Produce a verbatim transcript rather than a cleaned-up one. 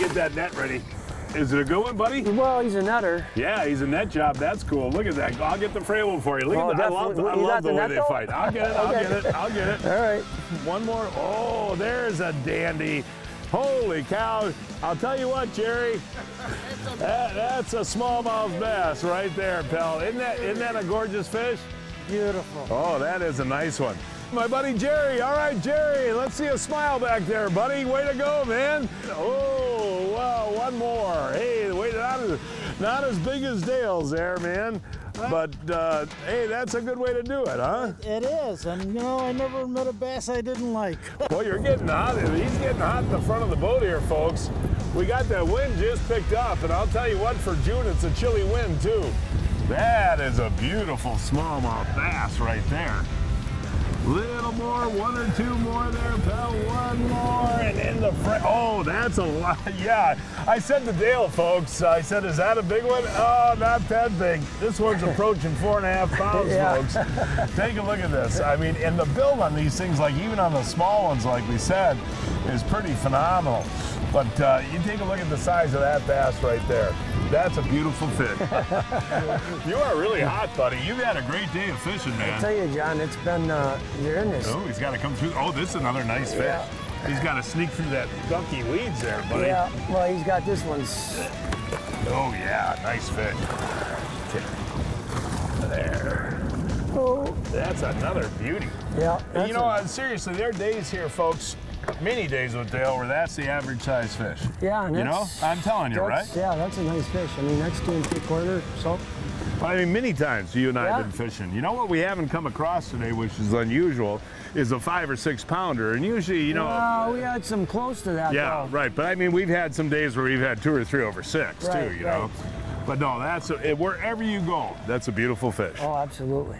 get that net ready. Is it a good one, buddy? Well, he's a netter. Yeah, he's a net job. That's cool. Look at that. I'll get the frame one for you. Look well, at that. I love, I love the, the way they though? Fight. I'll get it. I'll okay. get it. I'll get it. All right. One more. Oh, there's a dandy. Holy cow. I'll tell you what, Jerry. that, that's a smallmouth bass right there, pal. Isn't that, isn't that a gorgeous fish? Beautiful. Oh, that is a nice one. My buddy Jerry. All right, Jerry. Let's see a smile back there, buddy. Way to go, man. Oh. Wow, one more. Hey, wait, not as, not as big as Dale's there, man. But, uh, hey, that's a good way to do it, huh? It, it is, and you know, I never met a bass I didn't like. Well, you're getting hot. He's getting hot in the front of the boat here, folks. We got that wind just picked up, and I'll tell you what, for June, it's a chilly wind, too. That is a beautiful smallmouth bass right there. Little more, one or two more there, pal. One more, and in the frame. Oh, that's a lot. Yeah, I said to Dale, folks, I said, is that a big one? Oh, not that big. This one's approaching four and a half pounds, yeah. Folks. Take a look at this. I mean, and the build on these things, like even on the small ones, like we said, is pretty phenomenal. But uh, you take a look at the size of that bass right there. That's a beautiful fish. You are really hot, buddy. You've had a great day of fishing, man. I'll tell you, John, it's been, uh, you're in this. Oh, he's got to come through. Oh, this is another nice fish. Yeah. He's got to sneak through that gunky weeds there, buddy. Yeah, well, he's got this one. Oh, yeah, nice fish. There. Oh. That's another beauty. Yeah. You know, a... seriously, there are days here, folks, many days with Dale where that's the average size fish. Yeah, and you know, I'm telling you, right? Yeah, that's a nice fish. I mean, that's two and three quarter. So, I mean, many times you and I yeah. have been fishing. You know what we haven't come across today, which is unusual, is a five or six pounder. And usually, you know, well, we had some close to that. Yeah, though. Right. But I mean, we've had some days where we've had two or three over six right, too. You right. know, but no, that's a, wherever you go, that's a beautiful fish. Oh, absolutely.